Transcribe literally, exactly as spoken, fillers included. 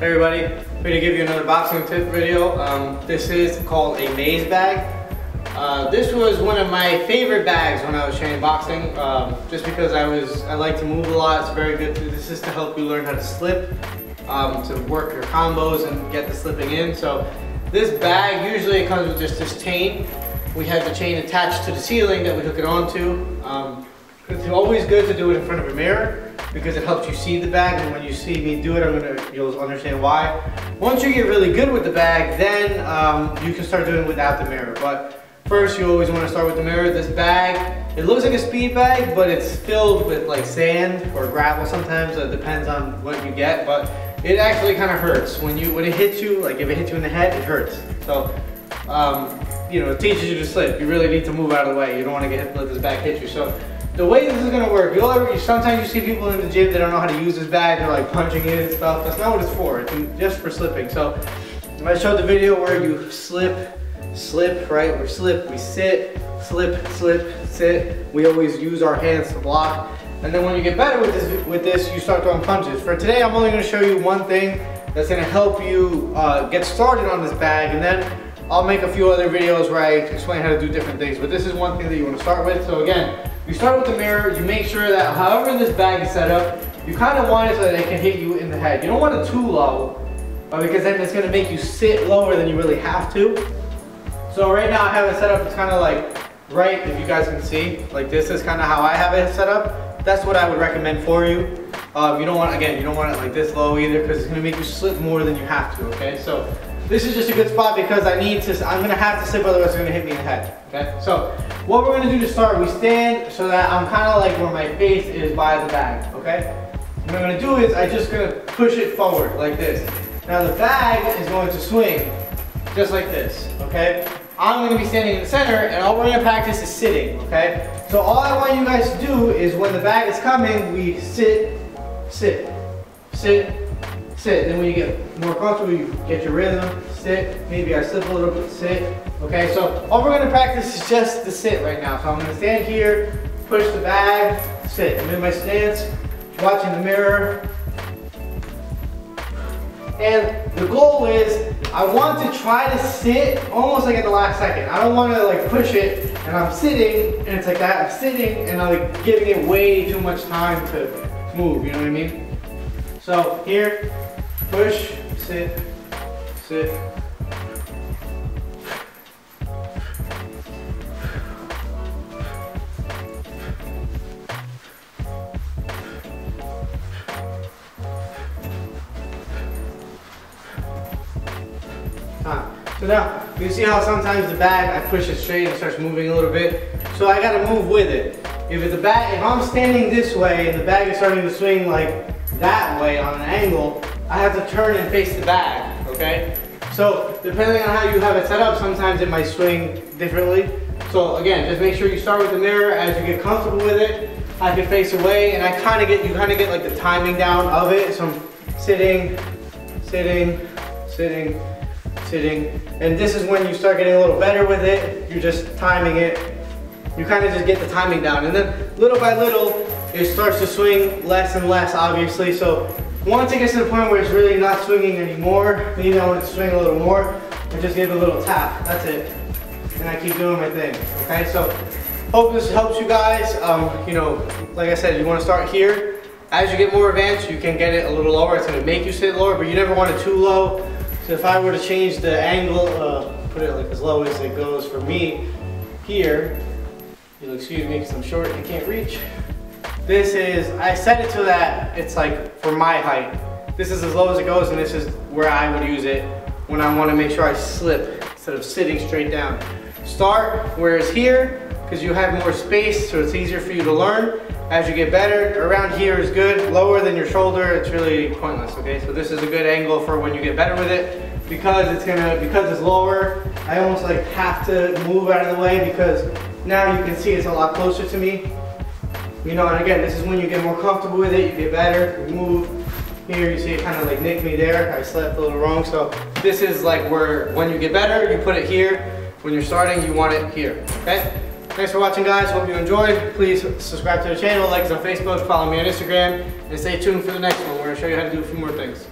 Hey everybody, I'm going to give you another boxing tip video. Um, this is called a maze bag. Uh, this was one of my favorite bags when I was training boxing, um, just because I was I like to move a lot. It's very good. To, this is to help you learn how to slip, um, to work your combos and get the slipping in. So this bag usually it comes with just this chain. We have the chain attached to the ceiling that we hook it onto. Um, it's always good to do it in front of a mirror, because it helps you see the bag, and when you see me do it, I'm gonna, you'll understand why. Once you get really good with the bag, then um, you can start doing it without the mirror. But first, you always wanna start with the mirror. This bag, it looks like a speed bag, but it's filled with like sand or gravel sometimes. It depends on what you get, but it actually kinda hurts. When you when it hits you, like if it hits you in the head, it hurts. So, um, you know, it teaches you to slip. You really need to move out of the way. You don't wanna get hit, let this bag hit you. So, the way this is gonna work, you'll ever, sometimes you see people in the gym that don't know how to use this bag, they're like punching it and stuff. That's not what it's for, it's just for slipping. So, I showed the video where you slip, slip, right? We slip, we sit, slip, slip, sit. We always use our hands to block. And then when you get better with this, with this you start throwing punches. For today, I'm only gonna show you one thing that's gonna help you uh, get started on this bag, and then I'll make a few other videos where I explain how to do different things, but this is one thing that you want to start with. So again, you start with the mirror, you make sure that however this bag is set up, you kind of want it so that it can hit you in the head. You don't want it too low, because then it's going to make you sit lower than you really have to. So right now I have it set up, it's kind of like right, if you guys can see, like this is kind of how I have it set up. That's what I would recommend for you. Um, you don't want, again, you don't want it like this low either, because it's going to make you slip more than you have to, okay? So this is just a good spot because I need to, I'm gonna have to slip, otherwise it's gonna hit me in the head, okay? So, what we're gonna do to start, we stand so that I'm kinda like where my face is by the bag, okay? What I'm gonna do is I'm just gonna push it forward like this. Now the bag is going to swing just like this, okay? I'm gonna be standing in the center and all we're gonna practice is sitting, okay? So all I want you guys to do is when the bag is coming, we sit, sit, sit, sit. Then when you get more comfortable, you get your rhythm, sit. Maybe I slip a little bit, sit. Okay, so all we're gonna practice is just the sit right now. So I'm gonna stand here, push the bag, sit. I'm in my stance, watching the mirror. And the goal is, I want to try to sit almost like at the last second. I don't wanna like push it and I'm sitting and it's like that, I'm sitting and I'm like giving it way too much time to move, you know what I mean? So here, push, sit, sit. Huh. So now, you see how sometimes the bag, I push it straight and it starts moving a little bit. So I gotta move with it. If it's a bag, if I'm standing this way and the bag is starting to swing like that way on an angle, I have to turn and face the bag, okay? So depending on how you have it set up, sometimes it might swing differently. So again, just make sure you start with the mirror. As you get comfortable with it, I can face away, and I kind of get, you kind of get like the timing down of it. So I'm sitting, sitting, sitting, sitting. And this is when you start getting a little better with it. You're just timing it. You kind of just get the timing down. And then little by little, it starts to swing less and less, obviously. So once it gets to the point where it's really not swinging anymore, maybe I want it to swing a little more, I just give it a little tap, that's it. And I keep doing my thing, okay? So hope this helps you guys. Um, you know, like I said, you wanna start here. As you get more advanced, you can get it a little lower. It's gonna make you sit lower, but you never want it too low. So if I were to change the angle, uh, put it like as low as it goes for me here, you'll excuse me because I'm short and can't reach. This is, I set it to that, it's like for my height. This is as low as it goes, and this is where I would use it when I want to make sure I slip instead of sitting straight down. Start where it's here, because you have more space, so it's easier for you to learn. As you get better, around here is good. Lower than your shoulder, it's really pointless, okay? So this is a good angle for when you get better with it, because it's gonna, because it's lower, I almost like have to move out of the way, because now you can see it's a lot closer to me. You know, and again, this is when you get more comfortable with it, you get better, you move. Here, you see it kind of like nicked me there. I slept a little wrong, so this is like where, when you get better, you put it here. When you're starting, you want it here, okay? Thanks for watching, guys. Hope you enjoyed. Please subscribe to the channel, like us on Facebook, follow me on Instagram, and stay tuned for the next one. We're gonna show you how to do a few more things.